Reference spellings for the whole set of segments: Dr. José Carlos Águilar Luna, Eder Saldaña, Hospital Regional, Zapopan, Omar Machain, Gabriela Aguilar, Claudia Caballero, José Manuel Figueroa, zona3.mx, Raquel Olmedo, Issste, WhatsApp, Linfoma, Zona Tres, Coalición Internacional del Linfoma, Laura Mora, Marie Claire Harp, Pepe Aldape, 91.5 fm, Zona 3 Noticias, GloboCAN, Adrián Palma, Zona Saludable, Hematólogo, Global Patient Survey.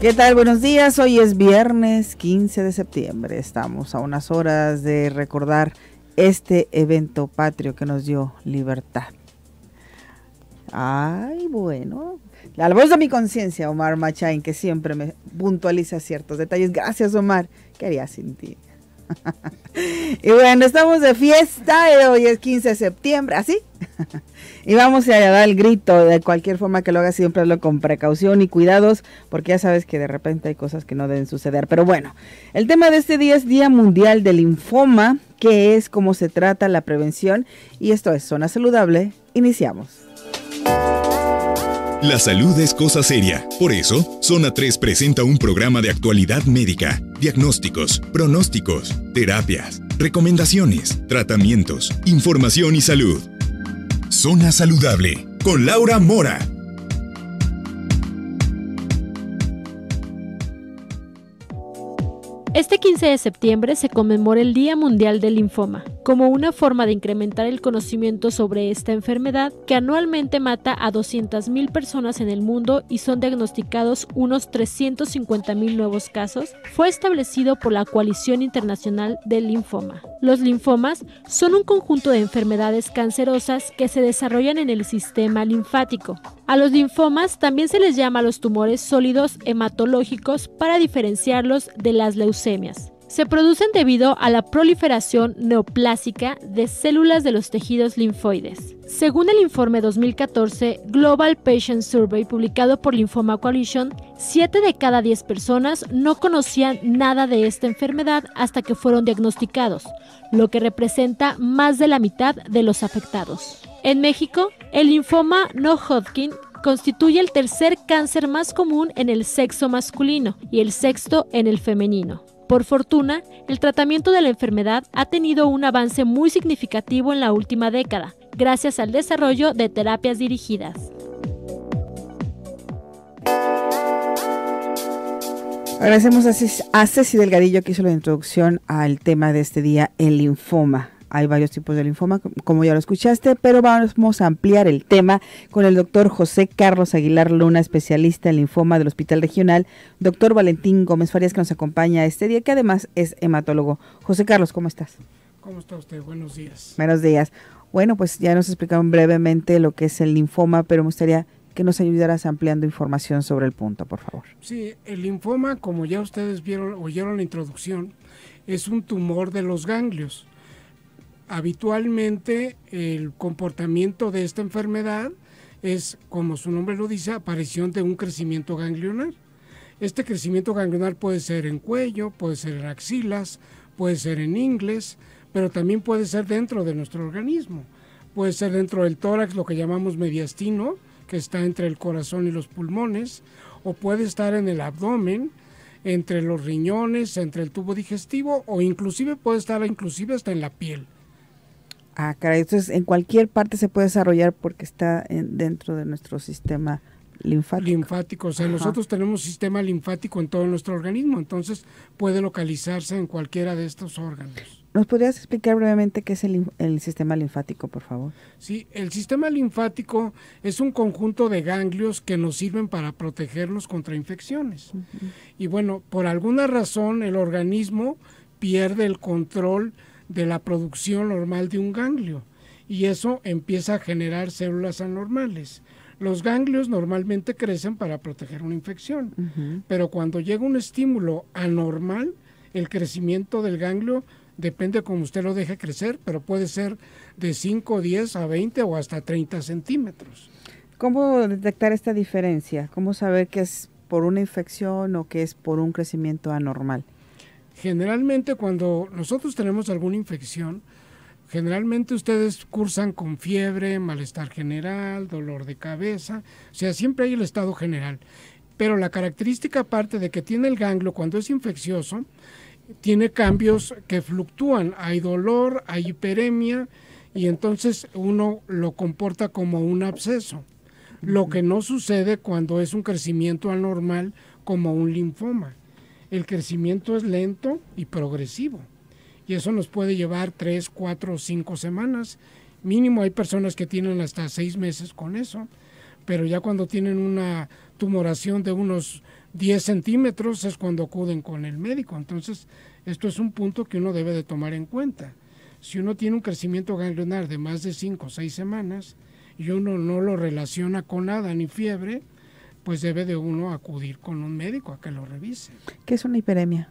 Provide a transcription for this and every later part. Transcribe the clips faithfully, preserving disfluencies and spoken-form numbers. ¿Qué tal? Buenos días. Hoy es viernes quince de septiembre. Estamos a unas horas de recordar este evento patrio que nos dio libertad. Ay, bueno. La voz de mi conciencia, Omar Machain, que siempre me puntualiza ciertos detalles. Gracias, Omar. ¿Qué haría sin ti? Y bueno, estamos de fiesta, hoy es quince de septiembre, así. Y vamos a dar el grito, de cualquier forma que lo hagas, siempre hazlo con precaución y cuidados, porque ya sabes que de repente hay cosas que no deben suceder. Pero bueno, el tema de este día es Día Mundial del Linfoma, que es cómo se trata la prevención, y esto es Zona Saludable. Iniciamos. La salud es cosa seria. Por eso, Zona tres presenta un programa de actualidad médica, diagnósticos, pronósticos, terapias, recomendaciones, tratamientos, información y salud. Zona Saludable, con Laura Mora. Este quince de septiembre se conmemora el Día Mundial del Linfoma, como una forma de incrementar el conocimiento sobre esta enfermedad que anualmente mata a doscientas mil personas en el mundo y son diagnosticados unos trescientos cincuenta mil nuevos casos, fue establecido por la Coalición Internacional del Linfoma. Los linfomas son un conjunto de enfermedades cancerosas que se desarrollan en el sistema linfático. A los linfomas también se les llama los tumores sólidos hematológicos para diferenciarlos de las leucemias. Se producen debido a la proliferación neoplásica de células de los tejidos linfoides. Según el informe dos mil catorce Global Patient Survey publicado por Linfoma Coalition, siete de cada diez personas no conocían nada de esta enfermedad hasta que fueron diagnosticados, lo que representa más de la mitad de los afectados. En México, el linfoma no Hodgkin constituye el tercer cáncer más común en el sexo masculino y el sexto en el femenino. Por fortuna, el tratamiento de la enfermedad ha tenido un avance muy significativo en la última década, gracias al desarrollo de terapias dirigidas. Agradecemos a Ceci Delgadillo que hizo la introducción al tema de este día, el linfoma. Hay varios tipos de linfoma, como ya lo escuchaste, pero vamos a ampliar el tema con el doctor José Carlos Aguilar Luna, especialista en linfoma del Hospital Regional, doctor Valentín Gómez Farías, que nos acompaña este día, que además es hematólogo. José Carlos, ¿cómo estás? ¿Cómo está usted? Buenos días. Buenos días. Bueno, pues ya nos explicaron brevemente lo que es el linfoma, pero me gustaría que nos ayudaras ampliando información sobre el punto, por favor. Sí, el linfoma, como ya ustedes vieron, oyeron la introducción, es un tumor de los ganglios. Habitualmente el comportamiento de esta enfermedad es, como su nombre lo dice, aparición de un crecimiento ganglionar. Este crecimiento ganglionar puede ser en cuello, puede ser en axilas, puede ser en ingles, pero también puede ser dentro de nuestro organismo. Puede ser dentro del tórax, lo que llamamos mediastino, que está entre el corazón y los pulmones, o puede estar en el abdomen, entre los riñones, entre el tubo digestivo, o inclusive puede estar inclusive hasta en la piel. Ah, caray, entonces en cualquier parte se puede desarrollar porque está en, dentro de nuestro sistema linfático. Linfático, o sea, ajá, nosotros tenemos sistema linfático en todo nuestro organismo, entonces puede localizarse en cualquiera de estos órganos. ¿Nos podrías explicar brevemente qué es el, el sistema linfático, por favor? Sí, el sistema linfático es un conjunto de ganglios que nos sirven para protegernos contra infecciones. Uh-huh. Y bueno, por alguna razón el organismo pierde el control de la producción normal de un ganglio y eso empieza a generar células anormales. Los ganglios normalmente crecen para proteger una infección, uh-huh, pero cuando llega un estímulo anormal, el crecimiento del ganglio depende como usted lo deje crecer, pero puede ser de cinco, diez a veinte o hasta treinta centímetros. ¿Cómo detectar esta diferencia? ¿Cómo saber que es por una infección o que es por un crecimiento anormal? Generalmente cuando nosotros tenemos alguna infección, generalmente ustedes cursan con fiebre, malestar general, dolor de cabeza, o sea, siempre hay el estado general. Pero la característica aparte de que tiene el ganglio cuando es infeccioso, tiene cambios que fluctúan, hay dolor, hay hiperemia y entonces uno lo comporta como un absceso, lo que no sucede cuando es un crecimiento anormal como un linfoma. El crecimiento es lento y progresivo y eso nos puede llevar tres, cuatro o cinco semanas. Mínimo hay personas que tienen hasta seis meses con eso, pero ya cuando tienen una tumoración de unos diez centímetros es cuando acuden con el médico. Entonces, esto es un punto que uno debe de tomar en cuenta. Si uno tiene un crecimiento ganglionar de más de cinco o seis semanas y uno no lo relaciona con nada ni fiebre, pues debe de uno acudir con un médico a que lo revise. ¿Qué es una hiperemia?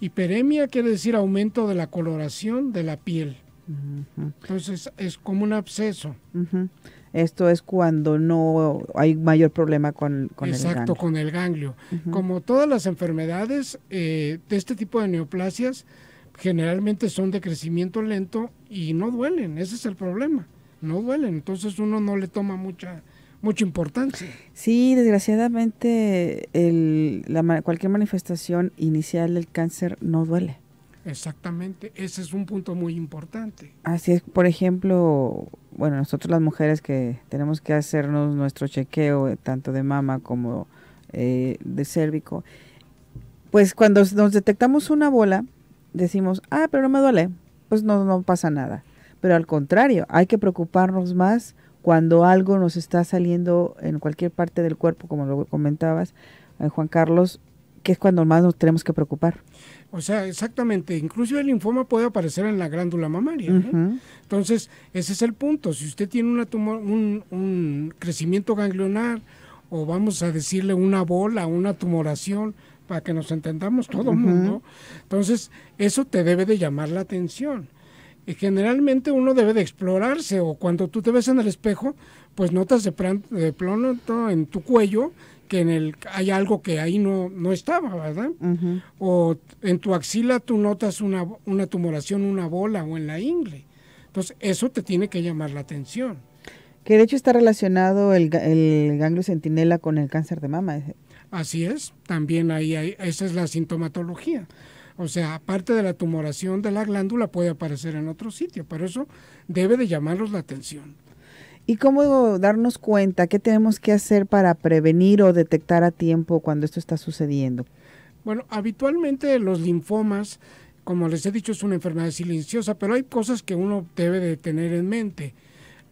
Hiperemia quiere decir aumento de la coloración de la piel. Uh-huh. Entonces, es como un absceso. Uh-huh. Esto es cuando no hay mayor problema con, con Exacto, el ganglio. Exacto, con el ganglio. Uh-huh. Como todas las enfermedades, eh, de este tipo de neoplasias, generalmente son de crecimiento lento y no duelen, ese es el problema, no duelen, entonces uno no le toma mucha mucha importancia. Sí, desgraciadamente el, la, cualquier manifestación inicial del cáncer no duele. Exactamente, ese es un punto muy importante. Así es, por ejemplo, bueno, nosotros las mujeres que tenemos que hacernos nuestro chequeo, tanto de mama como eh, de cérvico, pues cuando nos detectamos una bola, decimos, ah, pero no me duele, pues no, no pasa nada. Pero al contrario, hay que preocuparnos más cuando algo nos está saliendo en cualquier parte del cuerpo, como lo comentabas, eh, Juan Carlos, que es cuando más nos tenemos que preocupar. O sea, exactamente, incluso el linfoma puede aparecer en la glándula mamaria, ¿no? Uh-huh. Entonces, ese es el punto, si usted tiene una tumor, un, un crecimiento ganglionar, o vamos a decirle una bola, una tumoración, para que nos entendamos todo el mundo, entonces eso te debe de llamar la atención. Y generalmente uno debe de explorarse, o cuando tú te ves en el espejo, pues notas de, plan, de plano en tu cuello que en el, hay algo que ahí no, no estaba, ¿verdad? Uh-huh. O en tu axila tú notas una, una tumoración, una bola, o en la ingle. Entonces eso te tiene que llamar la atención. Que de hecho está relacionado el, el ganglio centinela con el cáncer de mama. Así es, también ahí, ahí, esa es la sintomatología. O sea, aparte de la tumoración de la glándula, puede aparecer en otro sitio, pero eso debe de llamarnos la atención. ¿Y cómo darnos cuenta? ¿Qué tenemos que hacer para prevenir o detectar a tiempo cuando esto está sucediendo? Bueno, habitualmente los linfomas, como les he dicho, es una enfermedad silenciosa, pero hay cosas que uno debe de tener en mente.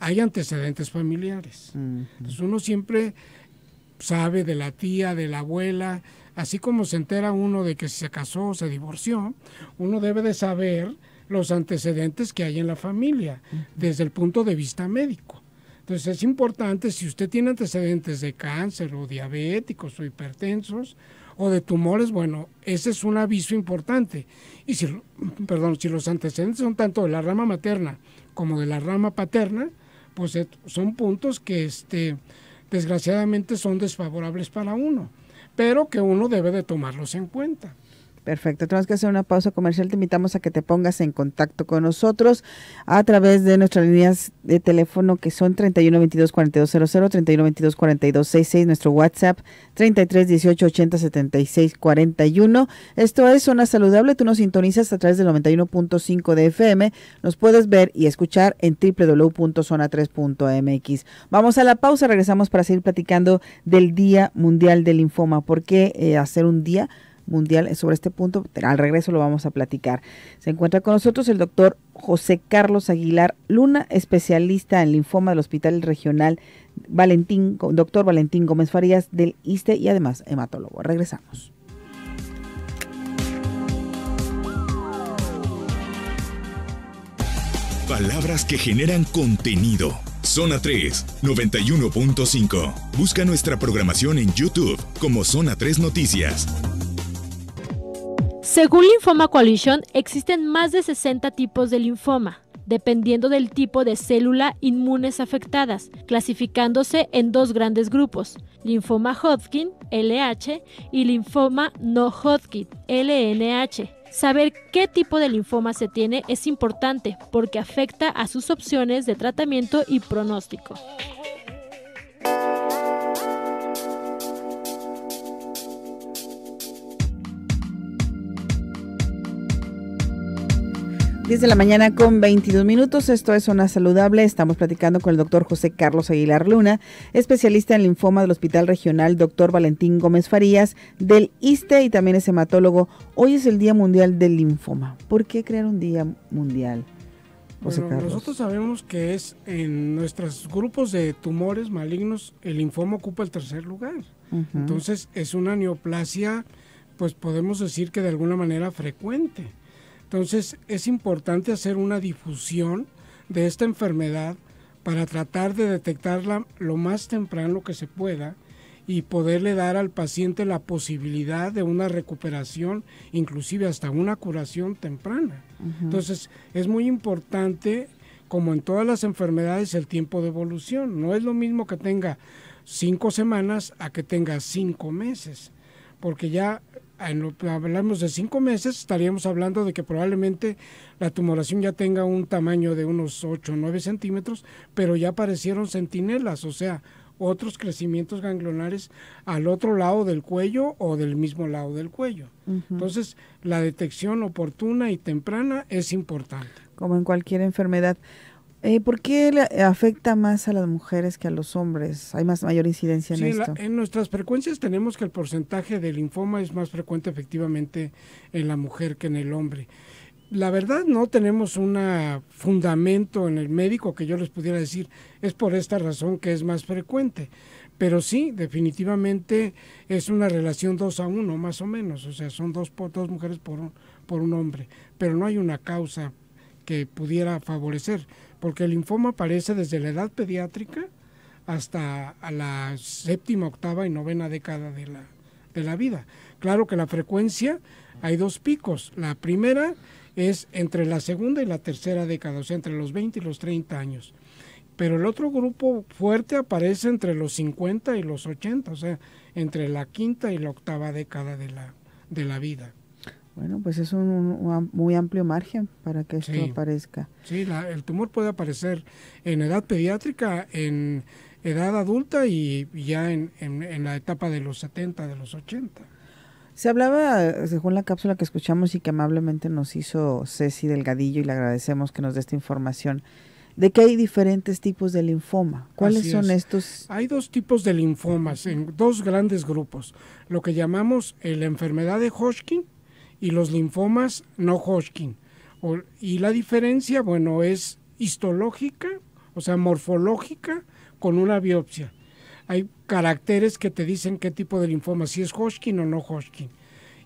Hay antecedentes familiares. Uh-huh. Entonces uno siempre sabe de la tía, de la abuela, así como se entera uno de que se casó o se divorció, uno debe de saber los antecedentes que hay en la familia, desde el punto de vista médico. Entonces es importante, si usted tiene antecedentes de cáncer o diabéticos o hipertensos o de tumores, bueno, ese es un aviso importante. Y si, perdón, si los antecedentes son tanto de la rama materna como de la rama paterna, pues son puntos que este... desgraciadamente son desfavorables para uno, pero que uno debe de tomarlos en cuenta. Perfecto, tenemos que hacer una pausa comercial, te invitamos a que te pongas en contacto con nosotros a través de nuestras líneas de teléfono que son treinta y uno veintidós cuarenta y dos cero cero, treinta y uno veintidós cuarenta y dos sesenta y seis, nuestro WhatsApp treinta y tres dieciocho ochenta setenta y seis cuarenta y uno. Esto es Zona Saludable, tú nos sintonizas a través del noventa y uno punto cinco de F M, nos puedes ver y escuchar en doble u doble u doble u punto zona tres punto m x. Vamos a la pausa, regresamos para seguir platicando del Día Mundial del Linfoma, porque eh, hacer un día mundial sobre este punto, al regreso lo vamos a platicar. Se encuentra con nosotros el doctor José Carlos Aguilar Luna, especialista en linfoma del Hospital Regional Valentín, doctor Valentín Gómez Farías del Issste y además hematólogo. Regresamos. Palabras que generan contenido. Zona tres, noventa y uno punto cinco. Busca nuestra programación en YouTube como Zona tres Noticias. Según Linfoma Coalition, existen más de sesenta tipos de linfoma, dependiendo del tipo de célula inmunes afectadas, clasificándose en dos grandes grupos, linfoma Hodgkin, L H, y linfoma no Hodgkin, L N H. Saber qué tipo de linfoma se tiene es importante porque afecta a sus opciones de tratamiento y pronóstico. diez de la mañana con veintidós minutos, esto es Zona Saludable, estamos platicando con el doctor José Carlos Aguilar Luna, especialista en linfoma del Hospital Regional, doctor Valentín Gómez Farías del Issste y también es hematólogo. Hoy es el Día Mundial del Linfoma. ¿Por qué crear un Día Mundial? José Carlos. Bueno, nosotros sabemos que es en nuestros grupos de tumores malignos el linfoma ocupa el tercer lugar. Uh-huh. Entonces es una neoplasia, pues podemos decir que de alguna manera frecuente. Entonces es importante hacer una difusión de esta enfermedad para tratar de detectarla lo más temprano que se pueda y poderle dar al paciente la posibilidad de una recuperación, inclusive hasta una curación temprana. Uh-huh. Entonces, es muy importante, como en todas las enfermedades, el tiempo de evolución. No es lo mismo que tenga cinco semanas a que tenga cinco meses, porque ya en lo que hablamos de cinco meses, estaríamos hablando de que probablemente la tumoración ya tenga un tamaño de unos ocho o nueve centímetros, pero ya aparecieron centinelas, o sea, otros crecimientos ganglionares al otro lado del cuello o del mismo lado del cuello. Uh-huh. Entonces, la detección oportuna y temprana es importante. Como en cualquier enfermedad. Eh, ¿Por qué le afecta más a las mujeres que a los hombres? ¿Hay más mayor incidencia en sí, esto? La, en nuestras frecuencias tenemos que el porcentaje del linfoma es más frecuente efectivamente en la mujer que en el hombre. La verdad no tenemos un fundamento en el médico que yo les pudiera decir, es por esta razón que es más frecuente. Pero sí, definitivamente es una relación dos a uno más o menos, o sea, son dos, dos mujeres por un, por un hombre, pero no hay una causa que pudiera favorecer, porque el linfoma aparece desde la edad pediátrica hasta a la séptima, octava y novena década de la, de la vida. Claro que la frecuencia, hay dos picos. La primera es entre la segunda y la tercera década, o sea, entre los veinte y los treinta años. Pero el otro grupo fuerte aparece entre los cincuenta y los ochenta, o sea, entre la quinta y la octava década de la, de la vida. Bueno, pues es un, un muy amplio margen para que esto sí aparezca. Sí, la, el tumor puede aparecer en edad pediátrica, en edad adulta y ya en, en, en la etapa de los setenta, de los ochenta. Se hablaba, según la cápsula que escuchamos y que amablemente nos hizo Ceci Delgadillo, y le agradecemos que nos dé esta información, de que hay diferentes tipos de linfoma. ¿Cuáles Así son es. estos? Hay dos tipos de linfomas, en dos grandes grupos. Lo que llamamos la enfermedad de Hodgkin y los linfomas no Hodgkin. O, y la diferencia, bueno, es histológica, o sea, morfológica, con una biopsia. Hay caracteres que te dicen qué tipo de linfoma, si es Hodgkin o no Hodgkin.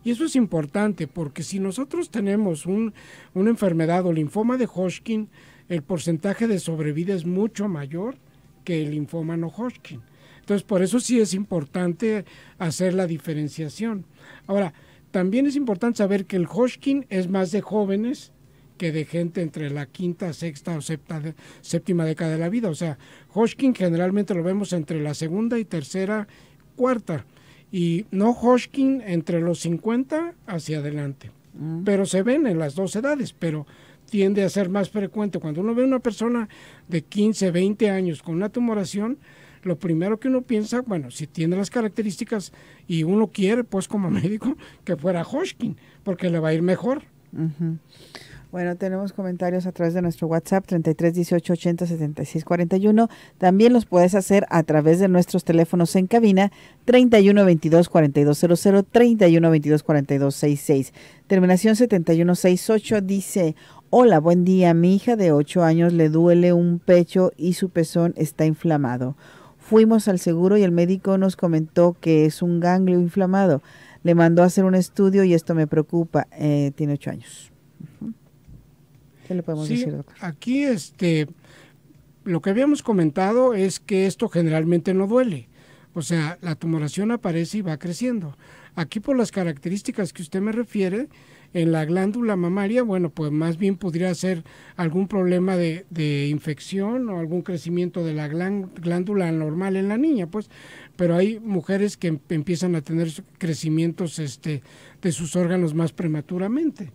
Y eso es importante porque si nosotros tenemos un, una enfermedad o linfoma de Hodgkin, el porcentaje de sobrevida es mucho mayor que el linfoma no Hodgkin. Entonces, por eso sí es importante hacer la diferenciación. Ahora, también es importante saber que el Hodgkin es más de jóvenes que de gente entre la quinta, sexta o septa, séptima década de la vida. O sea, Hodgkin generalmente lo vemos entre la segunda y tercera, cuarta. Y no Hodgkin entre los cincuenta hacia adelante. Mm. Pero se ven en las dos edades, pero tiende a ser más frecuente. Cuando uno ve a una persona de quince, veinte años con una tumoración, lo primero que uno piensa, bueno, si tiene las características y uno quiere, pues como médico, que fuera Hodgkin, porque le va a ir mejor. Uh-huh. Bueno, tenemos comentarios a través de nuestro WhatsApp, treinta y tres dieciocho ochenta setenta y seis cuarenta y uno. También los puedes hacer a través de nuestros teléfonos en cabina, treinta y uno veintidós cuarenta y dos cero cero, treinta y uno veintidós cuarenta y dos sesenta y seis. Terminación setenta y uno sesenta y ocho dice... Hola, buen día, mi hija de ocho años le duele un pecho y su pezón está inflamado. Fuimos al seguro y el médico nos comentó que es un ganglio inflamado. Le mandó a hacer un estudio y esto me preocupa. Eh, tiene ocho años. Uh-huh. ¿Qué le podemos sí, decir, doctor? Aquí este, lo que habíamos comentado es que esto generalmente no duele. O sea, la tumoración aparece y va creciendo. Aquí por las características que usted me refiere, en la glándula mamaria, bueno, pues más bien podría ser algún problema de, de infección o algún crecimiento de la glándula anormal en la niña, pues, pero hay mujeres que empiezan a tener crecimientos este, de sus órganos más prematuramente,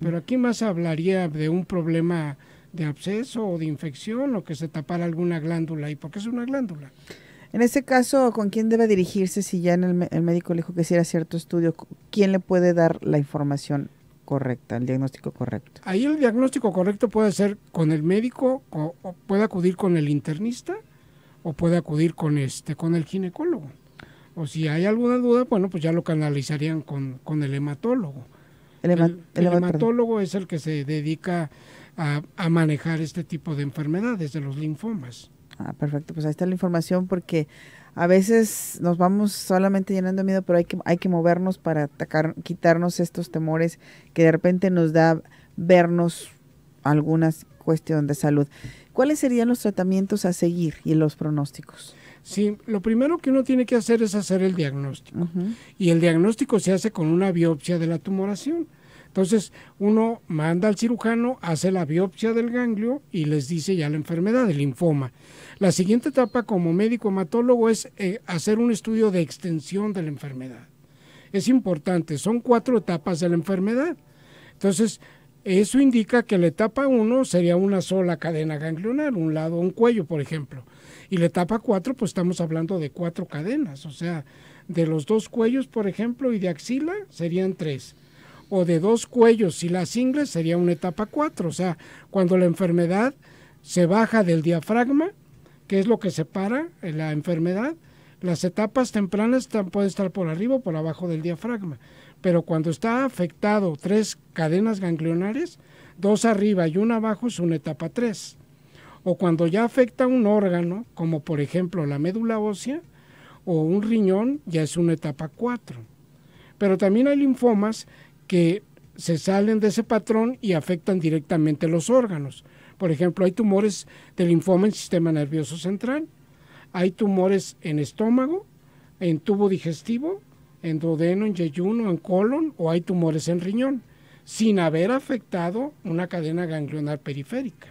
pero aquí más hablaría de un problema de absceso o de infección o que se tapara alguna glándula, ¿y por qué es una glándula? En este caso, ¿con quién debe dirigirse si ya en el, el médico le dijo que si era cierto estudio? ¿Quién le puede dar la información correcta, el diagnóstico correcto? Ahí el diagnóstico correcto puede ser con el médico, o, o puede acudir con el internista, o puede acudir con este, con el ginecólogo. O si hay alguna duda, bueno, pues ya lo canalizarían con, con el hematólogo. El, hema, el, el hematólogo perdón. es el que se dedica a, a manejar este tipo de enfermedades, de los linfomas. Ah, perfecto, pues ahí está la información, porque a veces nos vamos solamente llenando de miedo, pero hay que, hay que movernos para atacar, quitarnos estos temores que de repente nos da vernos alguna cuestión de salud. ¿Cuáles serían los tratamientos a seguir y los pronósticos? Sí, lo primero que uno tiene que hacer es hacer el diagnóstico. Uh-huh. Y el diagnóstico se hace con una biopsia de la tumoración. Entonces, uno manda al cirujano, hace la biopsia del ganglio y les dice ya la enfermedad, el linfoma. La siguiente etapa como médico hematólogo es eh, hacer un estudio de extensión de la enfermedad. Es importante, son cuatro etapas de la enfermedad. Entonces, eso indica que la etapa uno sería una sola cadena ganglionar, un lado, un cuello, por ejemplo. Y la etapa cuatro, pues estamos hablando de cuatro cadenas, o sea, de los dos cuellos, por ejemplo, y de axila serían tres. O de dos cuellos y las ingles sería una etapa cuatro, o sea, cuando la enfermedad se baja del diafragma, que es lo que separa la enfermedad, las etapas tempranas pueden estar por arriba o por abajo del diafragma, pero cuando está afectado tres cadenas ganglionares, dos arriba y una abajo es una etapa tres, o cuando ya afecta un órgano, como por ejemplo la médula ósea o un riñón, ya es una etapa cuatro, pero también hay linfomas que se salen de ese patrón y afectan directamente los órganos. Por ejemplo, hay tumores de linfoma en sistema nervioso central, hay tumores en estómago, en tubo digestivo, en duodeno, en yeyuno, en colon, o hay tumores en riñón, sin haber afectado una cadena ganglionar periférica.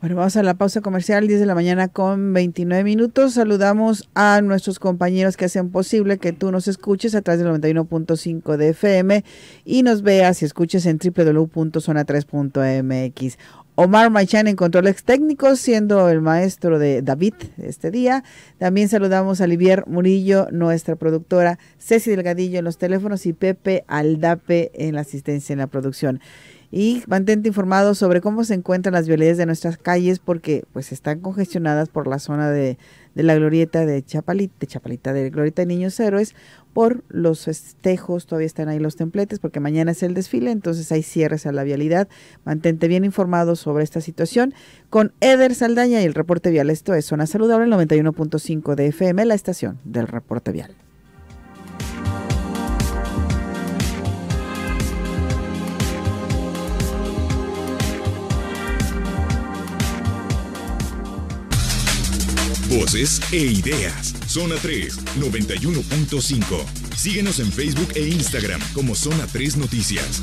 Bueno, vamos a la pausa comercial, diez de la mañana con veintinueve minutos. Saludamos a nuestros compañeros que hacen posible que tú nos escuches a través del noventa y uno punto cinco de F M y nos veas y escuches en doble u doble u doble u punto zona tres punto m x. Omar Machain en controles técnicos, siendo el maestro de David este día. También saludamos a Olivier Murillo, nuestra productora, Ceci Delgadillo en los teléfonos y Pepe Aldape en la asistencia en la producción. Y mantente informado sobre cómo se encuentran las vialidades de nuestras calles, porque pues están congestionadas por la zona de, de la glorieta de Chapalita, de Chapalita, de Glorieta de Niños Héroes, por los festejos, todavía están ahí los templetes, porque mañana es el desfile, entonces hay cierres a la vialidad. Mantente bien informado sobre esta situación con Eder Saldaña y el reporte vial. Esto es Zona Saludable, noventa y uno punto cinco de F M, la estación del reporte vial. Voces e ideas. Zona tres, noventa y uno punto cinco. Síguenos en Facebook e Instagram como Zona tres Noticias.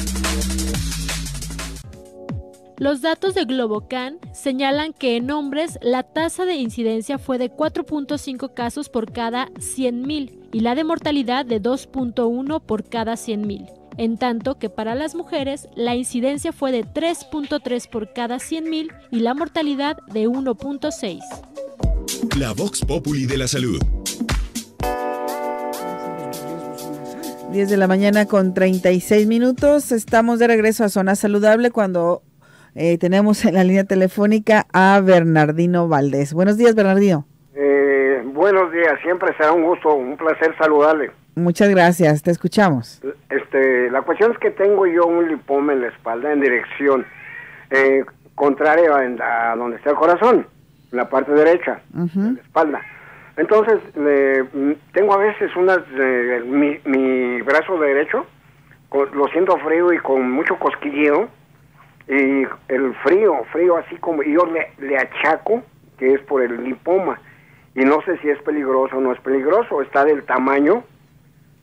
Los datos de GloboCAN señalan que en hombres la tasa de incidencia fue de cuatro punto cinco casos por cada cien mil y la de mortalidad de dos punto uno por cada cien mil. En tanto que para las mujeres la incidencia fue de tres punto tres por cada cien mil y la mortalidad de uno punto seis. La Vox Populi de la Salud. diez de la mañana con treinta y seis minutos. Estamos de regreso a Zona Saludable cuando eh, tenemos en la línea telefónica a Bernardino Valdés. Buenos días, Bernardino. Eh, buenos días, siempre será un gusto, un placer saludarle. Muchas gracias, te escuchamos. Este, la cuestión es que tengo yo un linfoma en la espalda en dirección eh, contraria a, a donde está el corazón. La parte derecha, uh-huh. La espalda. Entonces, eh, tengo a veces unas, eh, mi, mi brazo derecho, con, lo siento frío y con mucho cosquilleo, y el frío, frío así como, yo le, le achaco que es por el linfoma, y no sé si es peligroso o no es peligroso, está del tamaño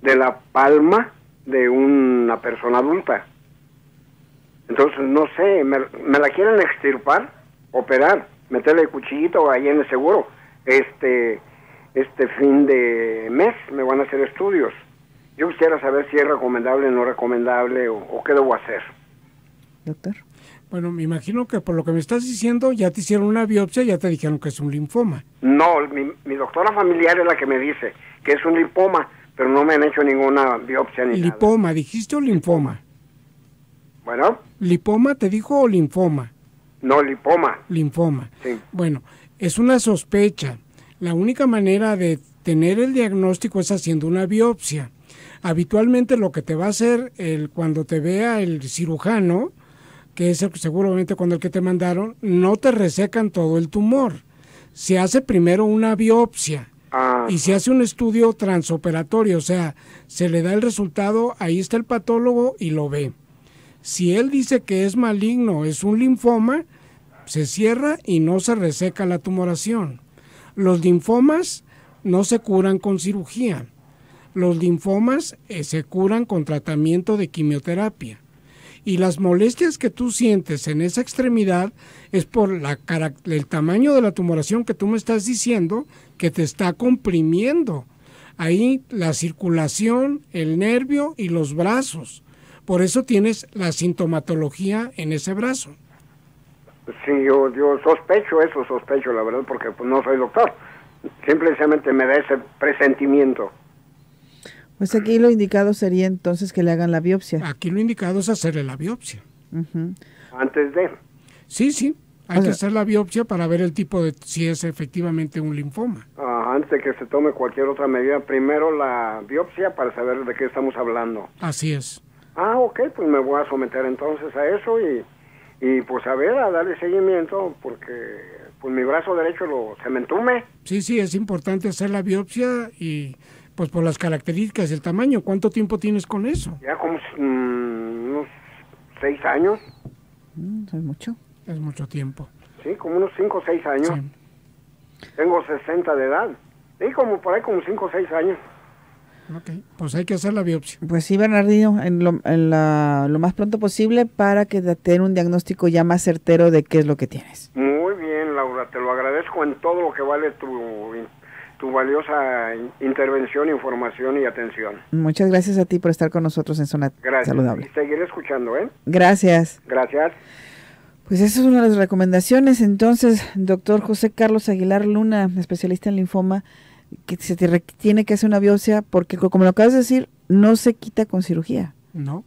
de la palma de una persona adulta. Entonces, no sé, me, me la quieren extirpar, operar, meterle el cuchillito ahí en el seguro. Este este fin de mes me van a hacer estudios. Yo quisiera saber si es recomendable, no recomendable o, o qué debo hacer. Doctor. Bueno, me imagino que por lo que me estás diciendo ya te hicieron una biopsia y ya te dijeron que es un linfoma. No, mi, mi doctora familiar es la que me dice que es un linfoma, pero no me han hecho ninguna biopsia ni lipoma, nada. ¿Lipoma dijiste o linfoma? Bueno. ¿Lipoma te dijo o linfoma? No, linfoma. Linfoma. Sí. Bueno, es una sospecha. La única manera de tener el diagnóstico es haciendo una biopsia. Habitualmente lo que te va a hacer el, cuando te vea el cirujano, que es el que seguramente con el que te mandaron, no te resecan todo el tumor. Se hace primero una biopsia. Ah. Y se hace un estudio transoperatorio, o sea, se le da el resultado, ahí está el patólogo y lo ve. Si él dice que es maligno, es un linfoma, se cierra y no se reseca la tumoración. Los linfomas no se curan con cirugía. Los linfomas eh, se curan con tratamiento de quimioterapia. Y las molestias que tú sientes en esa extremidad es por la cara, el tamaño de la tumoración que tú me estás diciendo que te está comprimiendo. Ahí la circulación, el nervio y los brazos. Por eso tienes la sintomatología en ese brazo. Sí, yo, yo sospecho eso, sospecho la verdad, porque pues, no soy doctor. Simplemente me da ese presentimiento. Pues aquí lo indicado sería entonces que le hagan la biopsia. Aquí lo indicado es hacerle la biopsia. Uh-huh. Antes de... Sí, sí, hay o que sea... hacer la biopsia para ver el tipo de... si es efectivamente un linfoma. Uh, antes de que se tome cualquier otra medida, primero la biopsia para saber de qué estamos hablando. Así es. Ah, ok, pues me voy a someter entonces a eso y, y pues a ver, a darle seguimiento, porque pues mi brazo derecho lo, se me entume. Sí, sí, es importante hacer la biopsia y... Pues por las características, el tamaño. ¿Cuánto tiempo tienes con eso? Ya como mmm, unos seis años. Mm, es mucho. Es mucho tiempo. Sí, como unos cinco o seis años. Sí. Tengo sesenta de edad. Sí, como por ahí como cinco o seis años. Ok, pues hay que hacer la biopsia. Pues sí, Bernardino, en lo, en la, lo más pronto posible para que te den un diagnóstico ya más certero de qué es lo que tienes. Muy bien, Laura, te lo agradezco en todo lo que vale tu... tu valiosa intervención, información y atención. Muchas gracias a ti por estar con nosotros en Zona gracias. Saludable. Y seguir escuchando, ¿eh? Gracias. Gracias. Pues esa es una de las recomendaciones. Entonces, doctor José Carlos Aguilar Luna, especialista en linfoma, que se te tiene que hacer una biopsia porque, como lo acabas de decir, no se quita con cirugía. No.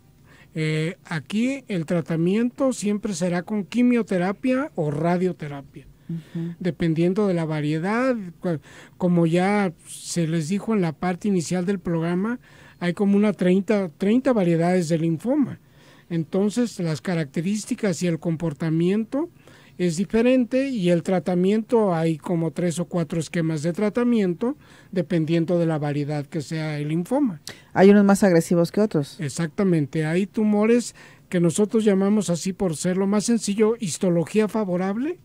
Eh, aquí el tratamiento siempre será con quimioterapia o radioterapia. Uh-huh. Dependiendo de la variedad, como ya se les dijo en la parte inicial del programa, hay como unas treinta variedades de linfoma. Entonces, las características y el comportamiento es diferente y el tratamiento, hay como tres o cuatro esquemas de tratamiento, dependiendo de la variedad que sea el linfoma. Hay unos más agresivos que otros. Exactamente, hay tumores que nosotros llamamos así por ser lo más sencillo, histología favorable.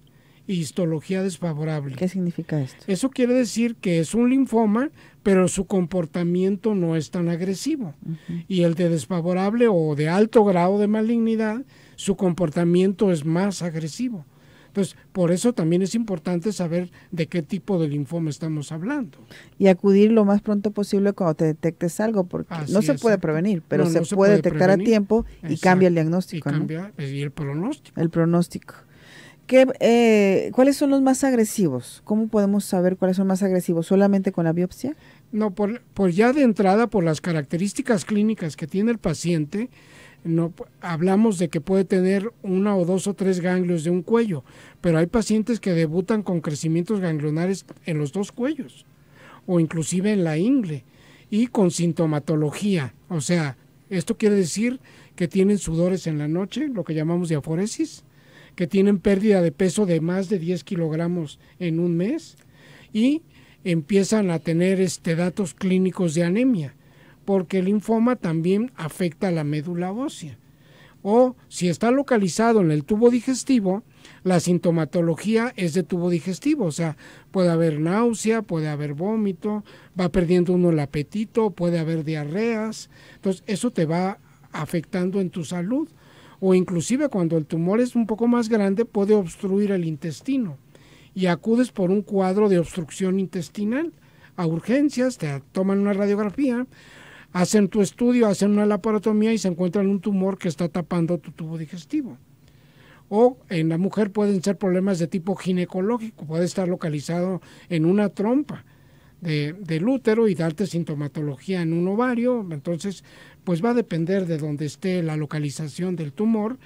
Histología desfavorable. ¿Qué significa esto? Eso quiere decir que es un linfoma, pero su comportamiento no es tan agresivo. Uh-huh. Y el de desfavorable o de alto grado de malignidad, su comportamiento es más agresivo. Entonces, por eso también es importante saber de qué tipo de linfoma estamos hablando. Y acudir lo más pronto posible cuando te detectes algo, porque Así no se exacto. puede prevenir, pero no, se, no se puede, puede detectar prevenir. a tiempo y exacto. cambia el diagnóstico. Y, cambia, ¿no? y el pronóstico. El pronóstico. ¿Qué, eh, ¿Cuáles son los más agresivos? ¿Cómo podemos saber cuáles son más agresivos? ¿Solamente con la biopsia? No, por, por ya de entrada, por las características clínicas que tiene el paciente, no hablamos de que puede tener una o dos o tres ganglios de un cuello, pero hay pacientes que debutan con crecimientos ganglionares en los dos cuellos, o inclusive en la ingle, y con sintomatología. O sea, esto quiere decir que tienen sudores en la noche, lo que llamamos diaforesis, que tienen pérdida de peso de más de diez kilogramos en un mes y empiezan a tener este, datos clínicos de anemia, porque el linfoma también afecta la médula ósea. O si está localizado en el tubo digestivo, la sintomatología es de tubo digestivo, o sea, puede haber náusea, puede haber vómito, va perdiendo uno el apetito, puede haber diarreas, entonces eso te va afectando en tu salud. O inclusive cuando el tumor es un poco más grande puede obstruir el intestino y acudes por un cuadro de obstrucción intestinal a urgencias, te toman una radiografía, hacen tu estudio, hacen una laparotomía y se encuentran un tumor que está tapando tu tubo digestivo. O en la mujer pueden ser problemas de tipo ginecológico, puede estar localizado en una trompa de, del útero y darte sintomatología en un ovario, entonces... pues va a depender de donde esté la localización del tumor,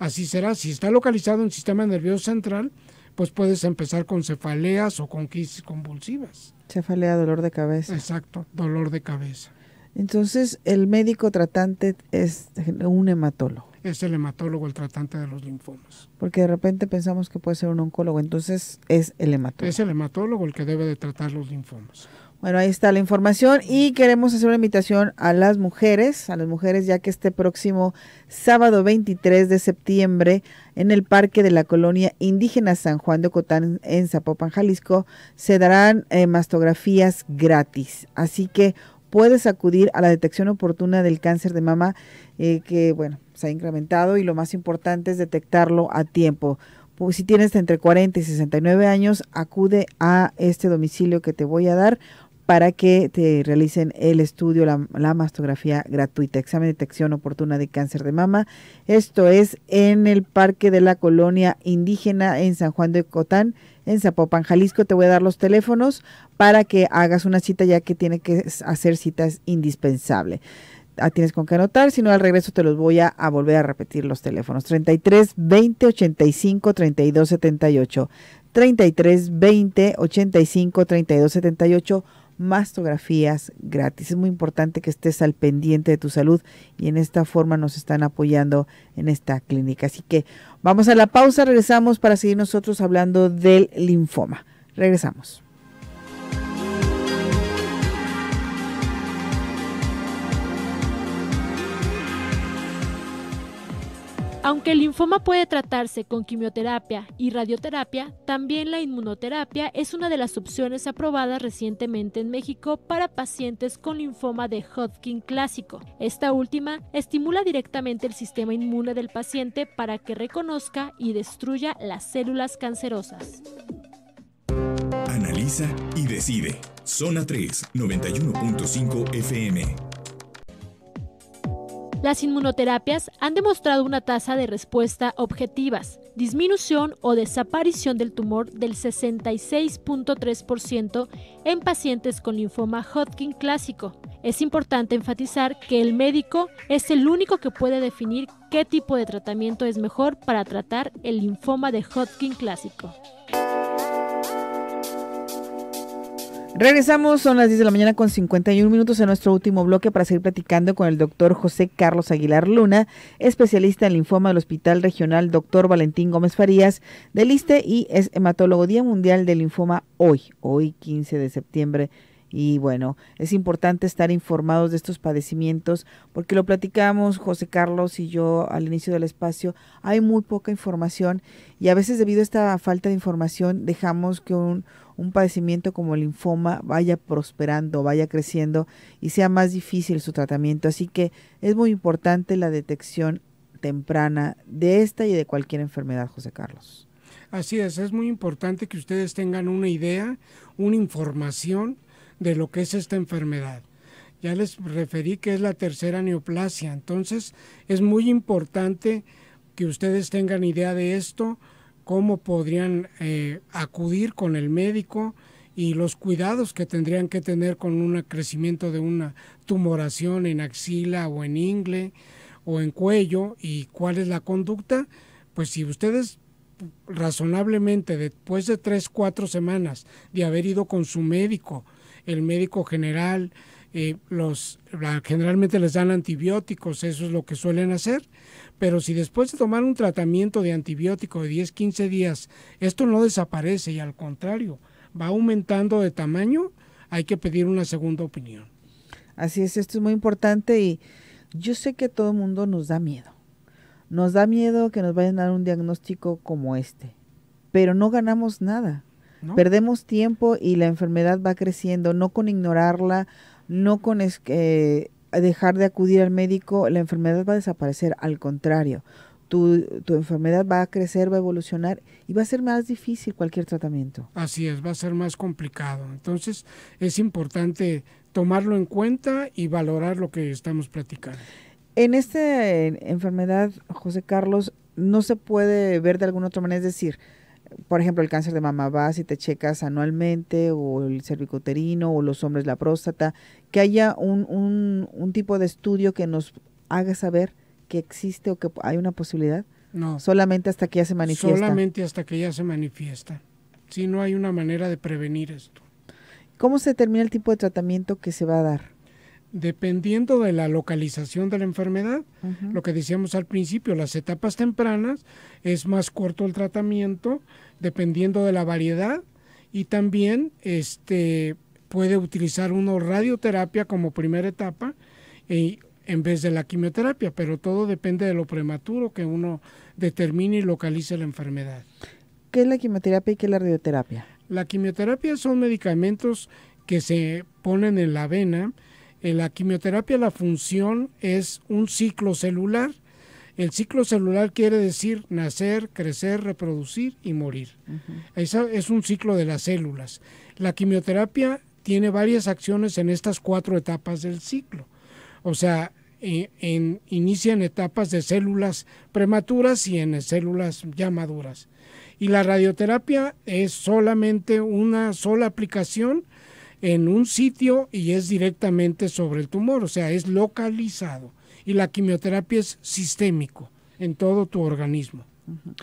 así será. Si está localizado en el sistema nervioso central, pues puedes empezar con cefaleas o con crisis convulsivas. Cefalea, dolor de cabeza. Exacto, dolor de cabeza. Entonces, el médico tratante es un hematólogo. es el hematólogo el tratante de los linfomas. Porque de repente pensamos que puede ser un oncólogo, entonces es el hematólogo. Es el hematólogo el que debe de tratar los linfomas. Bueno, ahí está la información y queremos hacer una invitación a las mujeres, a las mujeres ya que este próximo sábado veintitrés de septiembre en el Parque de la Colonia Indígena San Juan de Ocotán en Zapopan, Jalisco, se darán eh, mastografías gratis. Así que puedes acudir a la detección oportuna del cáncer de mama eh, que, bueno, se ha incrementado y lo más importante es detectarlo a tiempo. Pues si tienes entre cuarenta y sesenta y nueve años, acude a este domicilio que te voy a dar para que te realicen el estudio, la, la mastografía gratuita, examen de detección oportuna de cáncer de mama. Esto es en el Parque de la Colonia Indígena en San Juan de Ocotán, en Zapopan, Jalisco. Te voy a dar los teléfonos para que hagas una cita ya que tiene que hacer citas indispensable. Ah, tienes con qué anotar, si no al regreso te los voy a, a volver a repetir los teléfonos. treinta y tres, veinte, ochenta y cinco, treinta y dos, setenta y ocho. treinta y tres, veinte, ochenta y cinco, treinta y dos, setenta y ocho. Mastografías gratis. Es muy importante que estés al pendiente de tu salud y en esta forma nos están apoyando en esta clínica. Así que vamos a la pausa, regresamos para seguir nosotros hablando del linfoma. Regresamos. Aunque el linfoma puede tratarse con quimioterapia y radioterapia, también la inmunoterapia es una de las opciones aprobadas recientemente en México para pacientes con linfoma de Hodgkin clásico. Esta última estimula directamente el sistema inmune del paciente para que reconozca y destruya las células cancerosas. Analiza y decide. Zona tres, noventa y uno punto cinco F M. Las inmunoterapias han demostrado una tasa de respuesta objetivas, disminución o desaparición del tumor del sesenta y seis punto tres por ciento en pacientes con linfoma Hodgkin clásico. Es importante enfatizar que el médico es el único que puede definir qué tipo de tratamiento es mejor para tratar el linfoma de Hodgkin clásico. Regresamos, son las diez de la mañana con cincuenta y un minutos en nuestro último bloque para seguir platicando con el doctor José Carlos Aguilar Luna, especialista en linfoma del Hospital Regional doctor Valentín Gómez Farías del Issste y es hematólogo. Día Mundial del Linfoma hoy, hoy quince de septiembre. Y bueno, es importante estar informados de estos padecimientos porque lo platicamos José Carlos y yo al inicio del espacio, hay muy poca información y a veces debido a esta falta de información dejamos que un, un padecimiento como el linfoma vaya prosperando, vaya creciendo y sea más difícil su tratamiento. Así que es muy importante la detección temprana de esta y de cualquier enfermedad, José Carlos. Así es, es muy importante que ustedes tengan una idea, una información de lo que es esta enfermedad. Ya les referí que es la tercera neoplasia, entonces es muy importante que ustedes tengan idea de esto, cómo podrían eh, acudir con el médico y los cuidados que tendrían que tener con un crecimiento de una tumoración en axila o en ingle o en cuello y cuál es la conducta. Pues si ustedes razonablemente después de tres, cuatro semanas de haber ido con su médico, el médico general, eh, los, generalmente les dan antibióticos, eso es lo que suelen hacer, pero si después de tomar un tratamiento de antibiótico de diez, quince días, esto no desaparece y al contrario, va aumentando de tamaño, hay que pedir una segunda opinión. Así es, esto es muy importante y yo sé que a todo el mundo nos da miedo, nos da miedo que nos vayan a dar un diagnóstico como este, pero no ganamos nada. ¿No? Perdemos tiempo y la enfermedad va creciendo, no con ignorarla, no con eh, dejar de acudir al médico, la enfermedad va a desaparecer, al contrario, tu, tu enfermedad va a crecer, va a evolucionar y va a ser más difícil cualquier tratamiento. Así es, va a ser más complicado, entonces es importante tomarlo en cuenta y valorar lo que estamos platicando. En esta eh, enfermedad, José Carlos, no se puede ver de alguna otra manera, es decir, por ejemplo, el cáncer de mama, vas y te checas anualmente, o el cervicouterino, o los hombres la próstata, que haya un, un, un tipo de estudio que nos haga saber que existe o que hay una posibilidad. No. Solamente hasta que ya se manifiesta. Solamente hasta que ya se manifiesta. Si no hay una manera de prevenir esto. ¿Cómo se determina el tipo de tratamiento que se va a dar? dependiendo de la localización de la enfermedad. Uh-huh. Lo que decíamos al principio, las etapas tempranas es más corto el tratamiento, dependiendo de la variedad, y también este puede utilizar uno radioterapia como primera etapa e, en vez de la quimioterapia, pero todo depende de lo prematuro que uno determine y localice la enfermedad. ¿Qué es la quimioterapia y qué es la radioterapia? La quimioterapia son medicamentos que se ponen en la vena. En la quimioterapia la función es un ciclo celular. El ciclo celular quiere decir nacer, crecer, reproducir y morir. Uh-huh. Esa es un ciclo de las células. La quimioterapia tiene varias acciones en estas cuatro etapas del ciclo. O sea, en, en, inicia en etapas de células prematuras y en células ya maduras. Y la radioterapia es solamente una sola aplicación en un sitio y es directamente sobre el tumor, o sea, es localizado. Y la quimioterapia es sistémico en todo tu organismo. Uh-huh.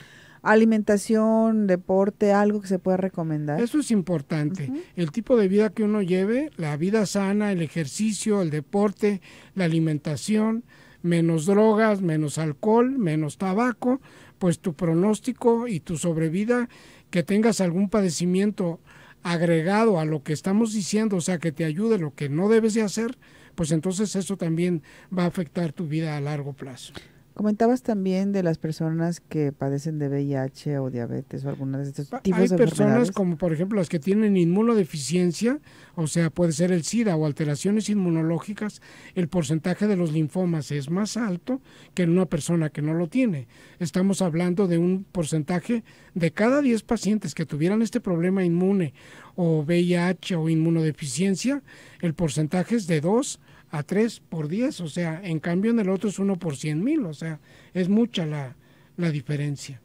Alimentación, deporte, algo que se pueda recomendar. Eso es importante. Uh-huh. El tipo de vida que uno lleve, la vida sana, el ejercicio, el deporte, la alimentación, menos drogas, menos alcohol, menos tabaco, pues tu pronóstico y tu sobrevida, que tengas algún padecimiento agregado a lo que estamos diciendo, o sea, que te ayude lo que no debes de hacer, pues entonces eso también va a afectar tu vida a largo plazo. Comentabas también de las personas que padecen de V I H o diabetes o algunas de estos tipos de enfermedades. Hay personas como por ejemplo las que tienen inmunodeficiencia, o sea, puede ser el SIDA o alteraciones inmunológicas, el porcentaje de los linfomas es más alto que en una persona que no lo tiene. Estamos hablando de un porcentaje de cada diez pacientes que tuvieran este problema inmune o V I H o inmunodeficiencia, el porcentaje es de dos a tres por diez, o sea, en cambio en el otro es uno por cien mil, o sea, es mucha la, la diferencia.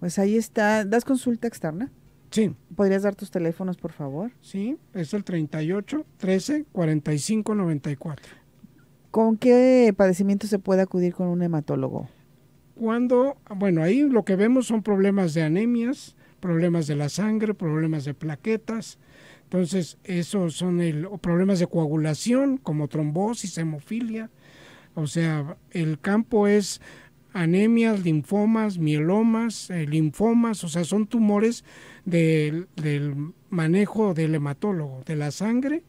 Pues ahí está. ¿Das consulta externa? Sí. ¿Podrías dar tus teléfonos, por favor? Sí, es el treinta y ocho, trece, cuarenta y cinco, noventa y cuatro. ¿Con qué padecimiento se puede acudir con un hematólogo? Cuando, bueno, ahí lo que vemos son problemas de anemias, problemas de la sangre, problemas de plaquetas. Entonces, esos son el, problemas de coagulación, como trombosis, hemofilia. O sea, el campo es anemias, linfomas, mielomas, eh, linfomas, o sea, son tumores del, del manejo del hematólogo, de la sangre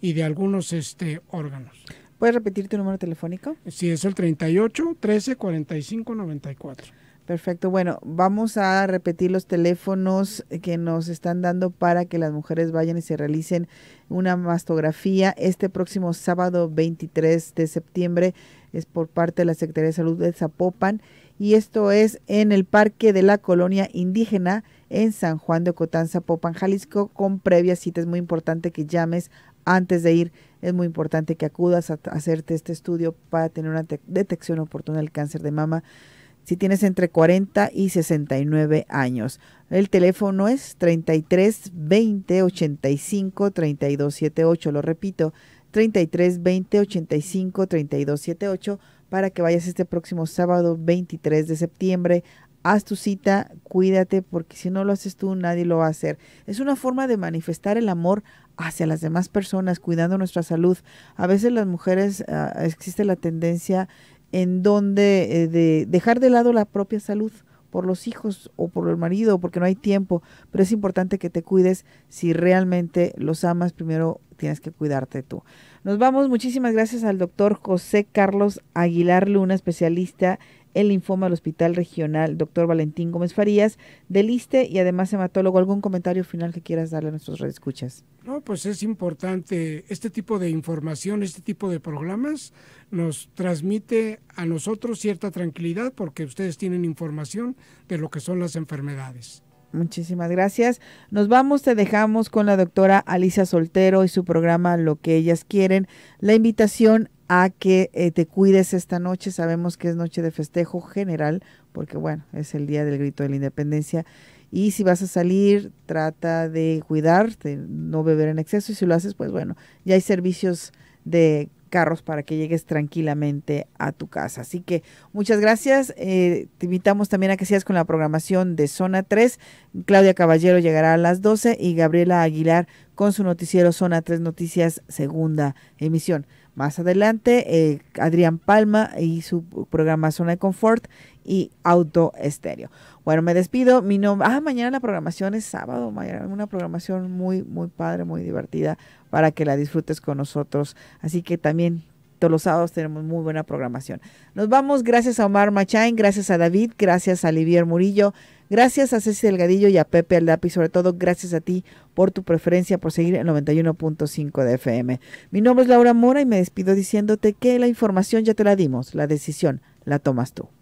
y de algunos este, órganos. ¿Puedes repetir tu número telefónico? Sí, es el treinta y ocho, trece, cuarenta y cinco, noventa y cuatro. Perfecto. Bueno, vamos a repetir los teléfonos que nos están dando para que las mujeres vayan y se realicen una mastografía este próximo sábado veintitrés de septiembre. Es por parte de la Secretaría de Salud de Zapopan y esto es en el Parque de la Colonia Indígena en San Juan de Ocotán, Zapopan, Jalisco, con previa cita. Es muy importante que llames antes de ir. Es muy importante que acudas a hacerte este estudio para tener una detección oportuna del cáncer de mama. Si tienes entre cuarenta y sesenta y nueve años. El teléfono es treinta y tres, veinte, ochenta y cinco, treinta y dos, setenta y ocho. Lo repito, treinta y tres, veinte, ochenta y cinco, treinta y dos, setenta y ocho, para que vayas este próximo sábado veintitrés de septiembre. Haz tu cita, cuídate, porque si no lo haces tú, nadie lo va a hacer. Es una forma de manifestar el amor hacia las demás personas, cuidando nuestra salud. A veces las mujeres, uh, existe la tendencia en donde eh, de dejar de lado la propia salud por los hijos o por el marido, porque no hay tiempo, pero es importante que te cuides. Si realmente los amas, primero tienes que cuidarte tú. Nos vamos, muchísimas gracias al doctor José Carlos Aguilar Luna, especialista en linfoma del Hospital Regional, doctor Valentín Gómez Farías, del Issste y además hematólogo. ¿Algún comentario final que quieras darle a nuestros radioescuchas? No, pues es importante. Este tipo de información, este tipo de programas nos transmite a nosotros cierta tranquilidad porque ustedes tienen información de lo que son las enfermedades. Muchísimas gracias. Nos vamos, te dejamos con la doctora Alicia Soltero y su programa Lo que ellas quieren. La invitación a que eh, te cuides esta noche. Sabemos que es noche de festejo general, porque bueno, es el día del grito de la independencia. Y si vas a salir, trata de cuidarte, no beber en exceso. Y si lo haces, pues bueno, ya hay servicios de carros para que llegues tranquilamente a tu casa. Así que muchas gracias. Eh, te invitamos también a que sigas con la programación de Zona tres. Claudia Caballero llegará a las doce y Gabriela Aguilar con su noticiero Zona tres Noticias, segunda emisión. Más adelante, eh, Adrián Palma y su programa Zona de Confort y Auto Estéreo. Bueno, me despido. Mi nombre, ah, mañana la programación es sábado. Mañana una programación muy, muy padre, muy divertida para que la disfrutes con nosotros. Así que también todos los sábados tenemos muy buena programación. Nos vamos. Gracias a Omar Machain, gracias a David, gracias a Olivier Murillo, gracias a Ceci Delgadillo y a Pepe Aldape, y sobre todo gracias a ti por tu preferencia, por seguir el noventa y uno punto cinco de F M. Mi nombre es Laura Mora y me despido diciéndote que la información ya te la dimos, la decisión la tomas tú.